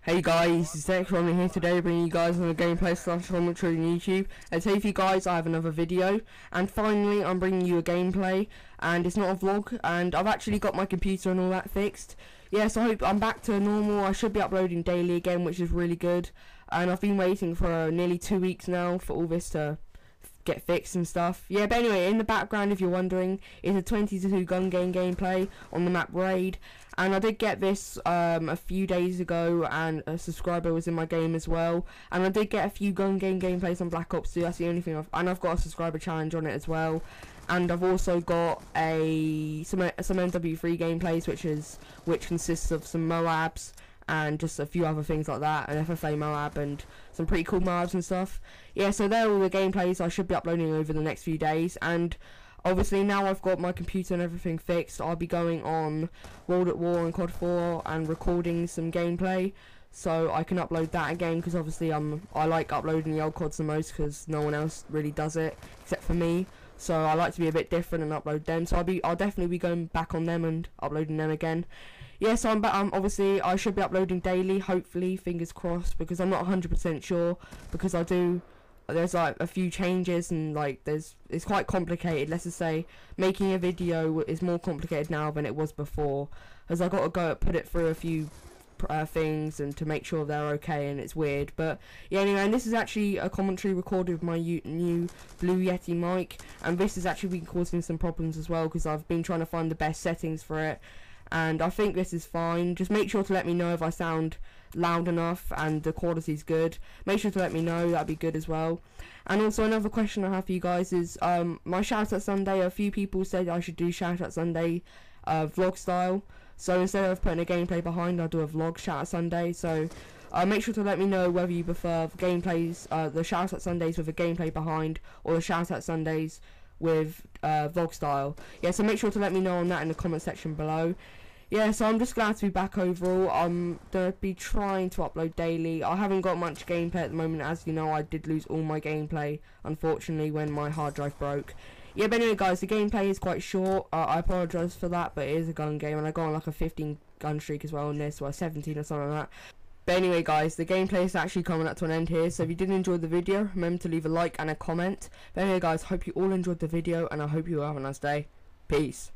Hey guys, it's xRumley here today, bringing you guys another gameplay slash commentary on YouTube. As hey for you guys, I have another video, and finally I'm bringing you a gameplay, and it's not a vlog, and I've actually got my computer and all that fixed. Yeah, so I hope I'm back to normal. I should be uploading daily again, which is really good, and I've been waiting for nearly 2 weeks now for all this to get fixed and stuff. Yeah, but anyway, in the background, if you're wondering, is a 20-2 gun game gameplay on the map Raid, and I did get this a few days ago, and a subscriber was in my game as well, and I did get a few gun game gameplays on Black Ops 2. That's the only thing I've got a subscriber challenge on it as well, and I've also got some MW3 gameplays, which consists of some Moabs and just a few other things like that, an FFA Moab and some pretty cool Moabs and stuff. Yeah, so they're all the gameplays I should be uploading over the next few days, and obviously now I've got my computer and everything fixed, I'll be going on World at War and COD 4 and recording some gameplay, so I can upload that again, because obviously I like uploading the old CODs the most, because no one else really does it except for me. So I like to be a bit different and upload them. So I'll definitely be going back on them and uploading them again. Yeah, so I'm back. Obviously I should be uploading daily, hopefully, fingers crossed, because I'm not 100% sure, because there's like a few changes, and like it's quite complicated. Let's just say making a video is more complicated now than it was before, as I got to go put it through a few things and to make sure they're okay, and it's weird. But yeah, anyway, and this is actually a commentary recorded with my new Blue Yeti mic, and this has actually been causing some problems as well, because I've been trying to find the best settings for it, and I think this is fine. Just make sure to let me know if I sound loud enough and the quality's good. Make sure to let me know, that'd be good as well. And also another question I have for you guys is my Shout Out Sunday. A few people said I should do Shout Out Sunday vlog style. So instead of putting a gameplay behind, I'll do a vlog Shout Out Sunday. So make sure to let me know whether you prefer gameplays, the Shout Out Sundays with a gameplay behind, or the Shout Out Sundays with vlog style. Yeah, so make sure to let me know on that in the comment section below. Yeah, so I'm just glad to be back overall. I'm gonna be trying to upload daily. I haven't got much gameplay at the moment, as you know. I did lose all my gameplay, unfortunately, when my hard drive broke. Yeah, but anyway guys, the gameplay is quite short, I apologise for that, but it is a gun game, and I got on like a 15 gun streak as well on this, or 17 or something like that. But anyway guys, the gameplay is actually coming up to an end here, so if you did enjoy the video, remember to leave a like and a comment. But anyway guys, hope you all enjoyed the video, and I hope you all have a nice day. Peace.